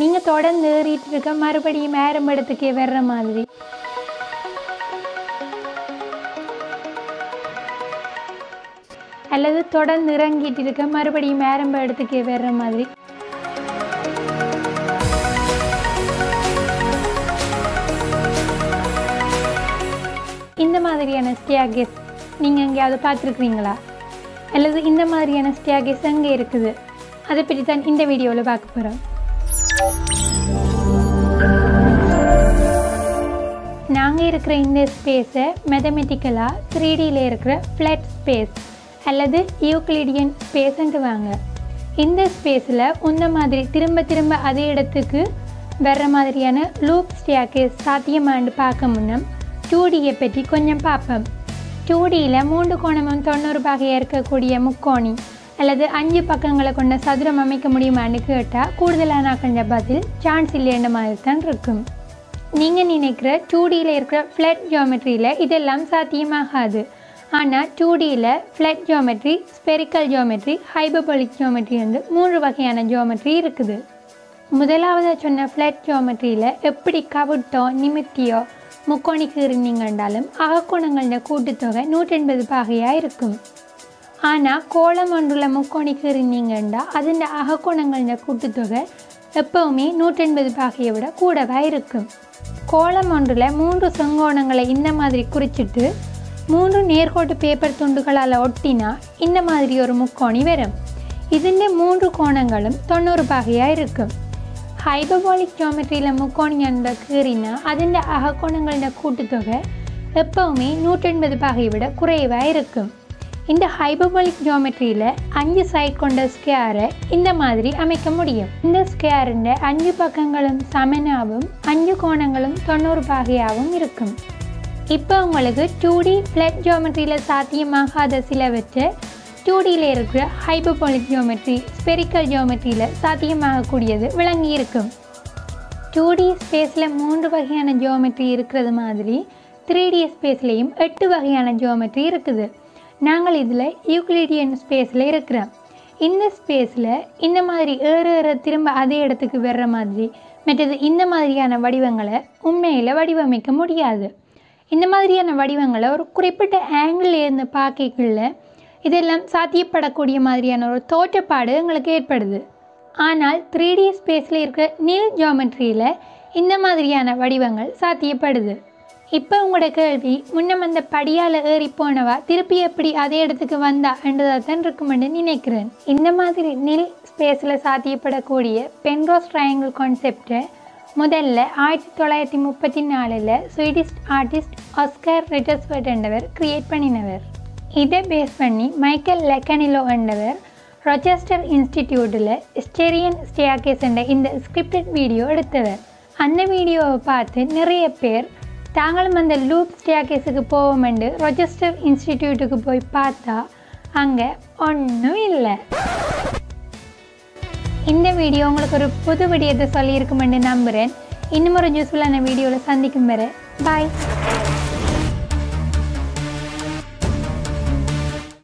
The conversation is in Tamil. நீங்கள் தொடர்ந்து ஏறிட்டு இருக்க மறுபடியும் மேரம் இடத்துக்கே வர்ற மாதிரி. அல்லது தொடர்ந்து இறங்கிட்டு இருக்க மறுபடியும் மேரம் இடத்துக்கே வர்ற மாதிரி. இந்த மாதிரியான ஸ்டியாகேஸ் நீங்கள் எங்கேயாவது பார்த்துருக்குறீங்களா? அல்லது இந்த மாதிரியான ஸ்டியாகேஸ் எங்கே இருக்குது? அதை பற்றி தான் இந்த வீடியோவில் பார்க்க போகிறோம். நாங்கள் இருக்கிற இந்த ஸ்பேஸை மேத்தமெட்டிக்கலாக 3Dயில் இருக்கிற ஃப்ளாட் ஸ்பேஸ் அல்லது யூக்ளிடியன் ஸ்பேஸ்ன்ட்டு வாங்க. இந்த ஸ்பேஸில் உந்த மாதிரி திரும்ப திரும்ப அதே இடத்துக்கு வர்ற மாதிரியான லூப் ஸ்டியாகேஸ் சாத்தியமானு பார்க்க முன்னே 2Dயை பற்றி கொஞ்சம் பார்ப்போம். 2Dயில் 3 கோணமும் 90 பாகையாக இருக்கக்கூடிய முக்கோணி அல்லது 5 பக்கங்களை கொண்ட சதுரம் அமைக்க முடியுமான்னு கேட்டால் கூடுதலான ஆக்கின்ற பதில் சான்ஸ் இல்லைன்ற மாதிரி தான் இருக்கும். நீங்கள் நினைக்கிற 2Dயில் இருக்கிற ஃப்ளாட் ஜியோமெட்ரியில் இதெல்லாம் சாத்தியமாகாது. ஆனால் 2Dயில் flat geometry, spherical geometry, hyperbolic geometry என்று 3 வகையான ஜியோமெட்ரி இருக்குது. முதலாவதாக சொன்ன ஃப்ளாட் ஜியோமெட்ரியில் எப்படி கவுட்டோ நிமித்தியோ முக்கோணிக்கு இருந்தீங்கன்றாலும் அகக்கோணங்கள கூட்டுத்தொகை 180 பாகையாக இருக்கும். ஆனால் கோளம் ஒன்றுள்ள முக்கோணிக்கு இருந்தீங்கன்னா அதில் அகக்கோணங்கள கூட்டுத்தொகை எப்போவுமே 180 பாகையை விட கூடவாக இருக்கும். கோளம் ஒன்றில் 3 செங்கோணங்களை இந்த மாதிரி குறிச்சிட்டு 3 நேர்கோட்டு பேப்பர் துண்டுகளால் ஒட்டினா இந்த மாதிரி ஒரு முக்கோணி வரும். இதுன்னு 3 கோணங்களும் 90 பாகையாக இருக்கும். ஹைபர்பாலிக் ஜியோமெட்ரியில் முக்கோணி என்ற கீறினா அதில் அகக்கோணங்கள கூட்டுத்தொகை எப்போவுமே 180 பாகையை விட குறைவாக இருக்கும். இந்த ஹைபர்பாலிக் ஜியோமெட்ரியில் 5 சைட் கொண்ட ஸ்கேரை இந்த மாதிரி அமைக்க முடியும். இந்த ஸ்கேருண்ட 5 பக்கங்களும் சமனாகவும் 5 கோணங்களும் 90 பாகையாகவும் இருக்கும். இப்போ உங்களுக்கு 2D ஃப்ளாட் ஜியோமெட்ரியில் சாத்தியமாகாத சிலவற்றை 2Dயில் இருக்கிற ஹைபர்பாலிக் ஜியோமெட்ரி, ஸ்பெரிக்கல் ஜியோமெட்ரியில் சாத்தியமாகக்கூடியது விளங்கி இருக்கும். 2D ஸ்பேஸில் 3 வகையான ஜியோமெட்ரி இருக்கிறது மாதிரி 3D ஸ்பேஸ்லேயும் 8 வகையான ஜியோமெட்ரி இருக்குது. நாங்கள் இதில் யூக்ளிடியன் ஸ்பேஸில் இருக்கிறோம். இந்த ஸ்பேஸில் இந்த மாதிரி ஏற திரும்ப அதே இடத்துக்கு வர்ற மாதிரி மற்றது இந்த மாதிரியான வடிவங்களை உண்மையில் வடிவமைக்க முடியாது. இந்த மாதிரியான வடிவங்களை ஒரு குறிப்பிட்ட ஆங்கிள் இருந்து பார்க்கக்குள்ள இதெல்லாம் சாத்தியப்படக்கூடிய மாதிரியான ஒரு தோற்றப்பாடு எங்களுக்கு ஏற்படுது. ஆனால் 3D ஸ்பேஸில் இருக்கிற நீல் ஜியோமெட்ரியில் இந்த மாதிரியான வடிவங்கள் சாத்தியப்படுது. இப்போ உங்களோட கேள்வி முன்ன வந்த படியால் ஏறி போனவா திருப்பி எப்படி அதே இடத்துக்கு வந்தா என்றதாக தான் இருக்குமென்று நினைக்கிறேன். இந்த மாதிரி நில் ஸ்பேஸில் சாத்தியப்படக்கூடிய பென்ரோஸ் ட்ரையாங்கிள் கான்செப்டை முதல்ல 1934 ஸ்வீடிஷ் ஆர்டிஸ்ட் ஆஸ்கர் ரிட்டர்ஸ்வர்ட் என்றவர் கிரியேட் பண்ணினவர். இதை பேஸ் பண்ணி மைக்கேல் லெக்கனிலோ என்றவர் ரொச்செஸ்டர் இன்ஸ்டிடியூட்டில் ஸ்டெரியன் ஸ்டியாகேஸ் என்ற இந்த ஸ்கிரிப்டட் வீடியோ எடுத்தவர். அந்த வீடியோவை பார்த்து நிறைய பேர் தாங்களும் அந்த லூப் ஸ்டியாகேஸுக்கு போவோமெண்டு ரொச்செஸ்டர் இன்ஸ்டிடியூட்டுக்கு போய் பார்த்தா அங்கே ஒன்றும் இல்லை. இந்த வீடியோ உங்களுக்கு ஒரு புது விடயத்தை சொல்லியிருக்குமெண்டு நம்புகிறேன். இன்னும் ஒரு யூஸ்ஃபுல்லான வீடியோவில் சந்திக்கும் வரை பாய்.